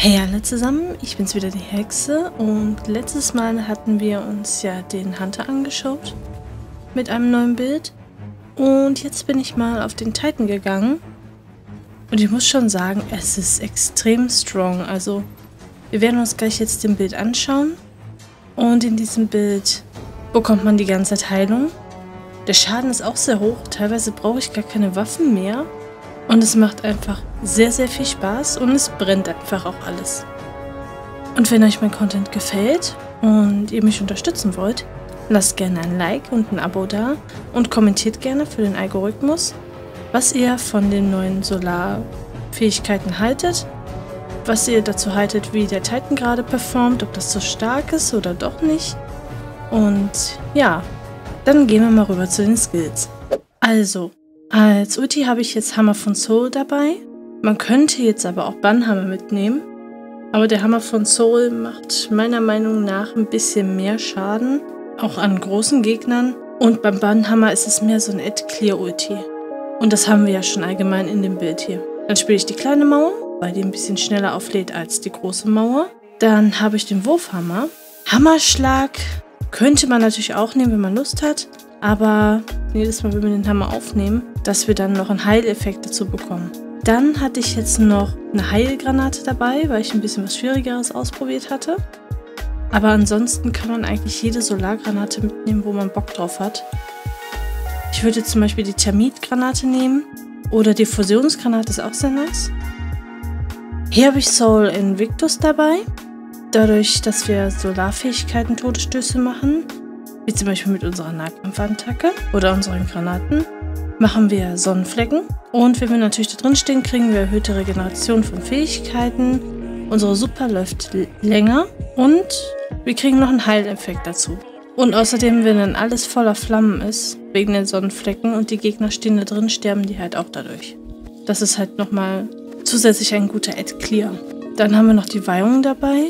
Hey alle zusammen, ich bin's wieder, die Hexe, und letztes Mal hatten wir uns ja den Hunter angeschaut mit einem neuen Bild und jetzt bin ich mal auf den Titan gegangen und ich muss schon sagen, es ist extrem strong, also wir werden uns gleich jetzt den Bild anschauen und in diesem Bild bekommt man die ganze Zeit Heilung. Der Schaden ist auch sehr hoch, teilweise brauche ich gar keine Waffen mehr. Und es macht einfach sehr, sehr viel Spaß und es brennt einfach auch alles. Und wenn euch mein Content gefällt und ihr mich unterstützen wollt, lasst gerne ein Like und ein Abo da und kommentiert gerne für den Algorithmus, was ihr von den neuen Solarfähigkeiten haltet, was ihr dazu haltet, wie der Titan gerade performt, ob das so stark ist oder doch nicht. Und ja, dann gehen wir mal rüber zu den Skills. Also, als Ulti habe ich jetzt Hammer von Sol dabei. Man könnte jetzt aber auch Bannhammer mitnehmen. Aber der Hammer von Sol macht meiner Meinung nach ein bisschen mehr Schaden. Auch an großen Gegnern. Und beim Bannhammer ist es mehr so ein Ad-Clear-Ulti. Und das haben wir ja schon allgemein in dem Bild hier. Dann spiele ich die kleine Mauer, weil die ein bisschen schneller auflädt als die große Mauer. Dann habe ich den Wurfhammer. Hammerschlag könnte man natürlich auch nehmen, wenn man Lust hat. Aber jedes Mal, wenn wir den Hammer aufnehmen, dass wir dann noch einen Heileffekt dazu bekommen. Dann hatte ich jetzt noch eine Heilgranate dabei, weil ich ein bisschen was Schwierigeres ausprobiert hatte. Aber ansonsten kann man eigentlich jede Solargranate mitnehmen, wo man Bock drauf hat. Ich würde zum Beispiel die Thermitgranate nehmen oder die Fusionsgranate, ist auch sehr nice. Hier habe ich Soul Invictus dabei. Dadurch, dass wir Solarfähigkeiten Todesstöße machen, wie zum Beispiel mit unserer Nahkampfattacke oder unseren Granaten, machen wir Sonnenflecken. Und wenn wir natürlich da drin stehen, kriegen wir erhöhte Regeneration von Fähigkeiten. Unsere Super läuft länger und wir kriegen noch einen Heileffekt dazu. Und außerdem, wenn dann alles voller Flammen ist, wegen den Sonnenflecken und die Gegner stehen da drin, sterben die halt auch dadurch. Das ist halt nochmal zusätzlich ein guter Ad-Clear. Dann haben wir noch die Weihung dabei,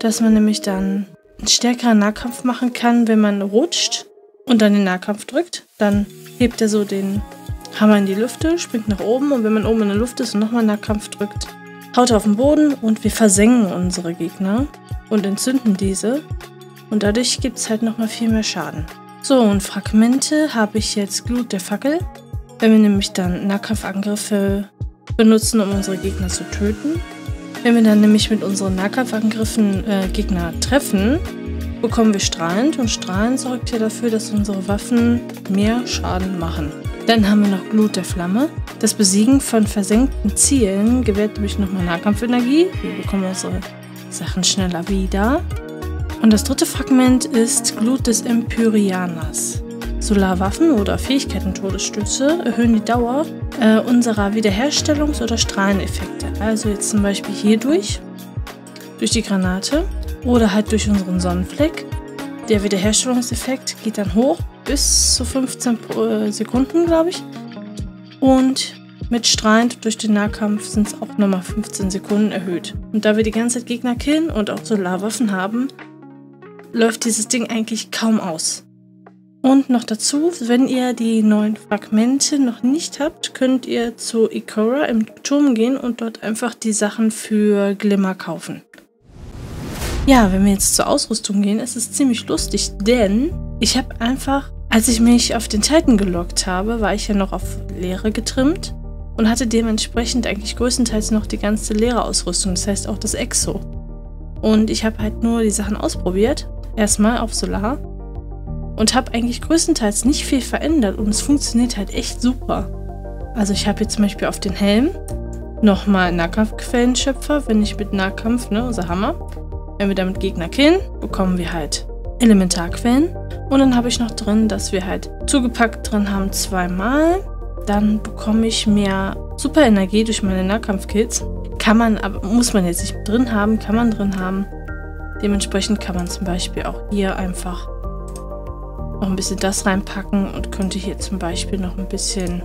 dass man nämlich dann einen stärkeren Nahkampf machen kann, wenn man rutscht und dann den Nahkampf drückt. Dann hebt er so den Hammer in die Lüfte, springt nach oben und wenn man oben in der Luft ist und nochmal Nahkampf drückt, haut er auf den Boden und wir versenken unsere Gegner und entzünden diese und dadurch gibt es halt nochmal viel mehr Schaden. So, und Fragmente habe ich jetzt Glut der Fackel. Wenn wir nämlich dann Nahkampfangriffe benutzen, um unsere Gegner zu töten, wenn wir dann nämlich mit unseren Nahkampfangriffen Gegner treffen, bekommen wir strahlend und strahlend sorgt ja dafür, dass unsere Waffen mehr Schaden machen. Dann haben wir noch Glut der Flamme. Das Besiegen von versenkten Zielen gewährt nämlich nochmal Nahkampfenergie. Wir bekommen unsere Sachen schneller wieder. Und das dritte Fragment ist Glut des Empyrianers. Solarwaffen oder Fähigkeiten-Todesstöße erhöhen die Dauer unserer Wiederherstellungs- oder Strahleneffekte. Also jetzt zum Beispiel hier durch die Granate oder halt durch unseren Sonnenfleck. Der Wiederherstellungseffekt geht dann hoch bis zu 15 Sekunden, glaube ich. Und mit strahlend durch den Nahkampf sind es auch nochmal 15 Sekunden erhöht. Und da wir die ganze Zeit Gegner killen und auch Solarwaffen haben, läuft dieses Ding eigentlich kaum aus. Und noch dazu, wenn ihr die neuen Fragmente noch nicht habt, könnt ihr zu Ikora im Turm gehen und dort einfach die Sachen für Glimmer kaufen. Ja, wenn wir jetzt zur Ausrüstung gehen, ist es ziemlich lustig, denn ich habe einfach, als ich mich auf den Titan gelockt habe, war ich ja noch auf Leere getrimmt und hatte dementsprechend eigentlich größtenteils noch die ganze Leere-Ausrüstung, das heißt auch das Exo. Und ich habe halt nur die Sachen ausprobiert, erstmal auf Solar. Und habe eigentlich größtenteils nicht viel verändert und es funktioniert halt echt super. Also ich habe jetzt zum Beispiel auf den Helm nochmal Nahkampfquellenschöpfer, wenn ich mit Nahkampf, ne, unser Hammer, wenn wir damit Gegner killen, bekommen wir halt Elementarquellen. Und dann habe ich noch drin, dass wir halt zugepackt drin haben zweimal. Dann bekomme ich mehr Superenergie durch meine Nahkampfkills. Kann man, aber muss man jetzt nicht drin haben, kann man drin haben. Dementsprechend kann man zum Beispiel auch hier einfach noch ein bisschen das reinpacken und könnte hier zum Beispiel noch ein bisschen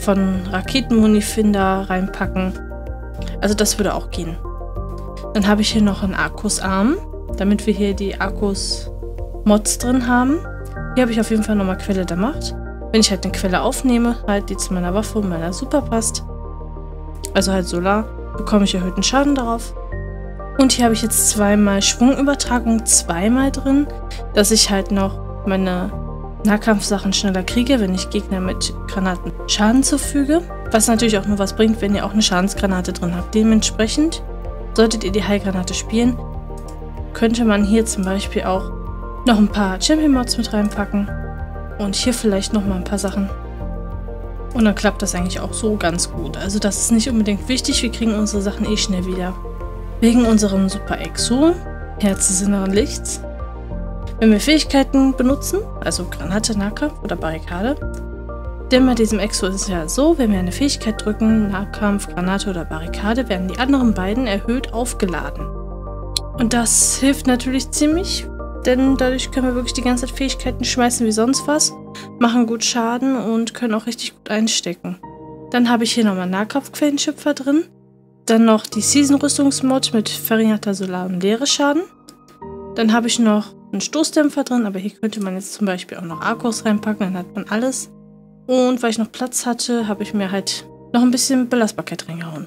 von Raketenmunifinder reinpacken. Also das würde auch gehen. Dann habe ich hier noch einen Arcus-Arm, damit wir hier die Arcus-Mods drin haben. Hier habe ich auf jeden Fall nochmal Quelle der Macht. Wenn ich halt eine Quelle aufnehme, halt die zu meiner Waffe und meiner Super passt, also halt Solar, bekomme ich erhöhten Schaden darauf. Und hier habe ich jetzt zweimal Schwungübertragung zweimal drin, dass ich halt noch meine Nahkampfsachen schneller kriege, wenn ich Gegner mit Granaten Schaden zufüge. Was natürlich auch nur was bringt, wenn ihr auch eine Schadensgranate drin habt. Dementsprechend solltet ihr die Heilgranate spielen, könnte man hier zum Beispiel auch noch ein paar Champion-Mods mit reinpacken und hier vielleicht nochmal ein paar Sachen. Und dann klappt das eigentlich auch so ganz gut. Also das ist nicht unbedingt wichtig, wir kriegen unsere Sachen eh schnell wieder. Wegen unserem Super-Exo, Herzensinneren Lichts. Wenn wir Fähigkeiten benutzen, also Granate, Nahkampf oder Barrikade, denn bei diesem Exo ist es ja so, wenn wir eine Fähigkeit drücken, Nahkampf, Granate oder Barrikade, werden die anderen beiden erhöht aufgeladen. Und das hilft natürlich ziemlich, denn dadurch können wir wirklich die ganze Zeit Fähigkeiten schmeißen wie sonst was, machen gut Schaden und können auch richtig gut einstecken. Dann habe ich hier nochmal Nahkampfquellenschöpfer drin, dann noch die Season-Rüstungsmod mit verringerter Solar- und Leere-Schaden, dann habe ich noch einen Stoßdämpfer drin, aber hier könnte man jetzt zum Beispiel auch noch Arkos reinpacken, dann hat man alles. Und weil ich noch Platz hatte, habe ich mir halt noch ein bisschen Belastbarkeit reingehauen.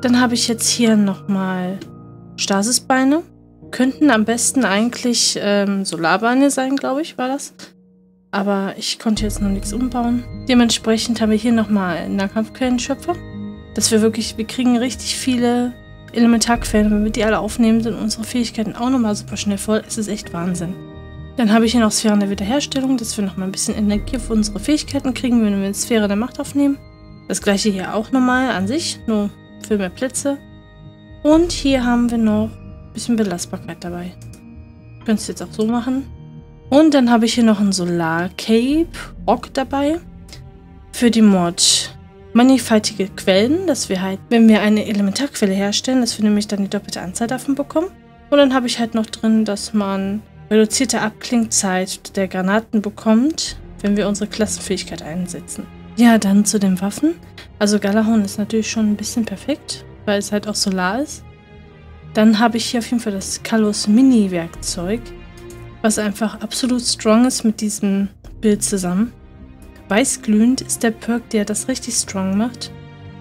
Dann habe ich jetzt hier nochmal Stasisbeine. Könnten am besten eigentlich Solarbeine sein, glaube ich, war das. Aber ich konnte jetzt noch nichts umbauen. Dementsprechend haben wir hier nochmal Nahkampfquellenschöpfer. Dass wir wirklich, wir kriegen richtig viele Elementarquellen. Wenn wir die alle aufnehmen, sind unsere Fähigkeiten auch nochmal super schnell voll. Es ist echt Wahnsinn. Dann habe ich hier noch Sphären der Wiederherstellung, dass wir nochmal ein bisschen Energie auf unsere Fähigkeiten kriegen, wenn wir eine Sphäre der Macht aufnehmen. Das gleiche hier auch nochmal an sich, nur für mehr Plätze. Und hier haben wir noch ein bisschen Belastbarkeit dabei. Könnt ihr jetzt auch so machen. Und dann habe ich hier noch ein Solar Cape Rock dabei. Für die Mod mannigfaltige Quellen, dass wir halt, wenn wir eine Elementarquelle herstellen, dass wir nämlich dann die doppelte Anzahl davon bekommen. Und dann habe ich halt noch drin, dass man reduzierte Abklingzeit der Granaten bekommt, wenn wir unsere Klassenfähigkeit einsetzen. Ja, dann zu den Waffen. Also Gjallarhorn ist natürlich schon ein bisschen perfekt, weil es halt auch solar ist. Dann habe ich hier auf jeden Fall das Kalos Mini-Werkzeug, was einfach absolut strong ist mit diesem Bild zusammen. Weiß glühend ist der Perk, der das richtig strong macht.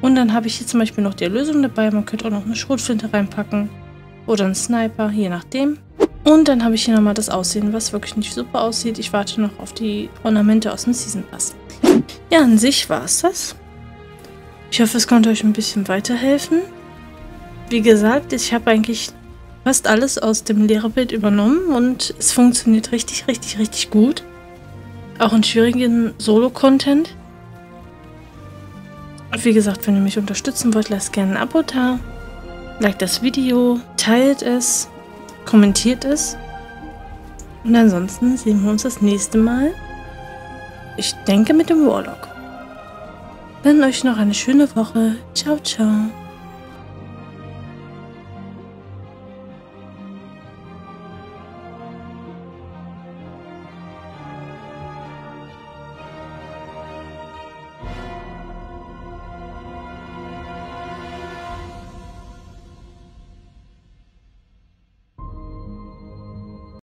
Und dann habe ich hier zum Beispiel noch die Erlösung dabei. Man könnte auch noch eine Schrotflinte reinpacken oder einen Sniper, je nachdem. Und dann habe ich hier nochmal das Aussehen, was wirklich nicht super aussieht. Ich warte noch auf die Ornamente aus dem Season Pass. Ja, an sich war es das. Ich hoffe, es konnte euch ein bisschen weiterhelfen. Wie gesagt, ich habe eigentlich fast alles aus dem Lehrerbild übernommen und es funktioniert richtig, richtig, richtig gut. Auch in schwierigen Solo-Content. Und wie gesagt, wenn ihr mich unterstützen wollt, lasst gerne ein Abo da. Liked das Video, teilt es. Kommentiert es. Und ansonsten sehen wir uns das nächste Mal. Ich denke mit dem Warlock. Dann euch noch eine schöne Woche. Ciao, ciao.